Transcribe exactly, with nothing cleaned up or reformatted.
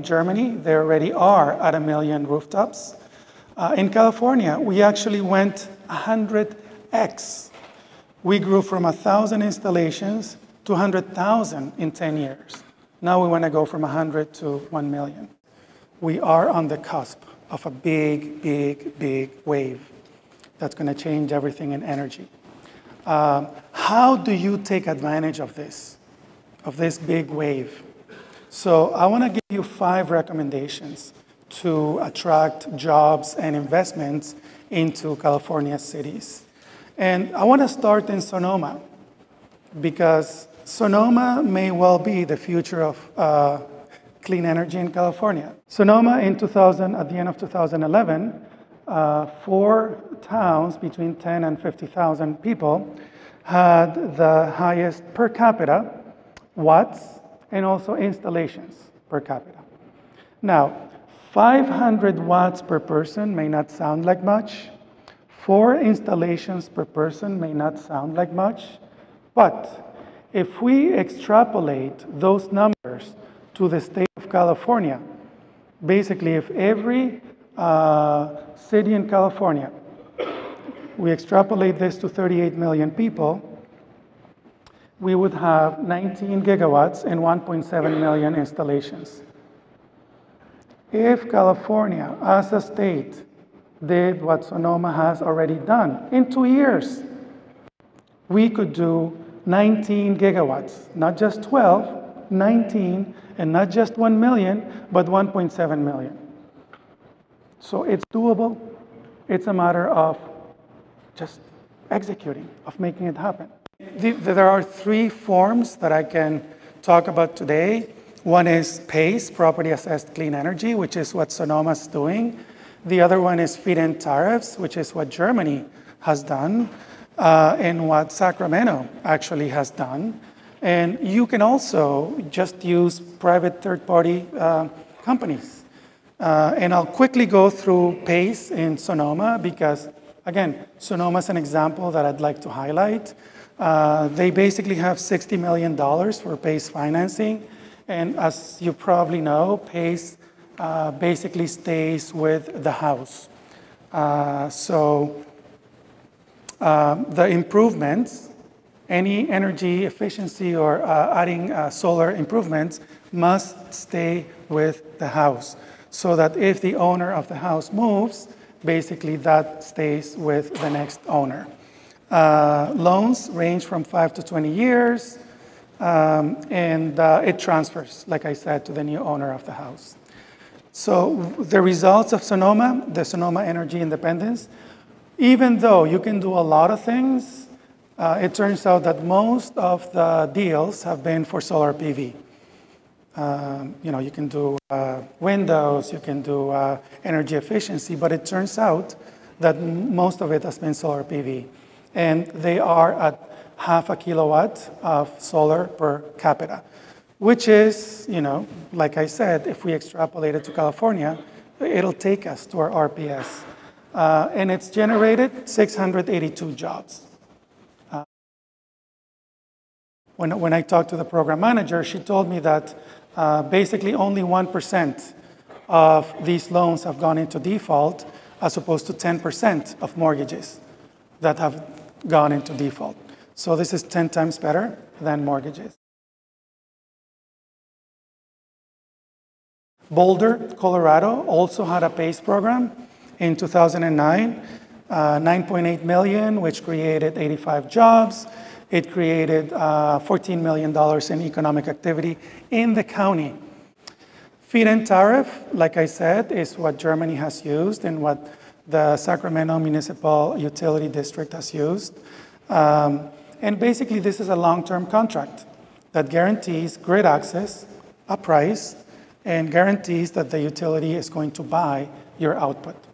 in Germany, there already are at a million rooftops. Uh, in California, we actually went one hundred X. We grew from one thousand installations to one hundred thousand in ten years. Now we want to go from one hundred to one million. We are on the cusp of a big, big, big wave that's going to change everything in energy. Um, how do you take advantage of this, of this big wave? So I want to give you five recommendations to attract jobs and investments into California cities. And I want to start in Sonoma, because Sonoma may well be the future of uh, clean energy in California. Sonoma in two thousand, at the end of two thousand eleven, uh, four towns between ten and fifty thousand people had the highest per capita watts and also installations per capita. Now, five hundred watts per person may not sound like much. Four installations per person may not sound like much, but if we extrapolate those numbers to the state of California, basically if every uh, city in California, we extrapolate this to thirty-eight million people, we would have nineteen gigawatts and one point seven million installations. If California, as a state, did what Sonoma has already done in two years, we could do nineteen gigawatts, not just twelve, nineteen, and not just one million, but one point seven million. So it's doable. It's a matter of just executing, of making it happen. There are three forms that I can talk about today. One is PACE, Property Assessed Clean Energy, which is what Sonoma's doing. The other one is feed-in tariffs, which is what Germany has done uh, and what Sacramento actually has done. And you can also just use private third-party uh, companies. Uh, and I'll quickly go through PACE in Sonoma because, again, Sonoma's an example that I'd like to highlight. Uh, they basically have sixty million dollars for PACE financing. And as you probably know, PACE uh, basically stays with the house. Uh, so uh, the improvements, any energy efficiency or uh, adding uh, solar improvements must stay with the house. So that if the owner of the house moves, basically that stays with the next owner. Uh, loans range from five to twenty years. Um, and uh, it transfers, like I said, to the new owner of the house. So the results of Sonoma, the Sonoma Energy Independence, even though you can do a lot of things, uh, it turns out that most of the deals have been for solar P V. Um, you know, you can do uh, windows, you can do uh, energy efficiency, but it turns out that most of it has been solar P V. And they are at half a kilowatt of solar per capita, which is, you know, like I said, if we extrapolate it to California, it'll take us to our R P S. Uh, and it's generated six hundred eighty-two jobs. Uh, when, when I talked to the program manager, she told me that uh, basically only one percent of these loans have gone into default, as opposed to ten percent of mortgages that have gone into default. So this is ten times better than mortgages. Boulder, Colorado also had a PACE program in two thousand nine, uh, nine point eight million, which created eighty-five jobs. It created uh, fourteen million dollars in economic activity in the county. Feed-in tariff, like I said, is what Germany has used and what the Sacramento Municipal Utility District has used. Um, And basically, this is a long-term contract that guarantees grid access, a price, and guarantees that the utility is going to buy your output.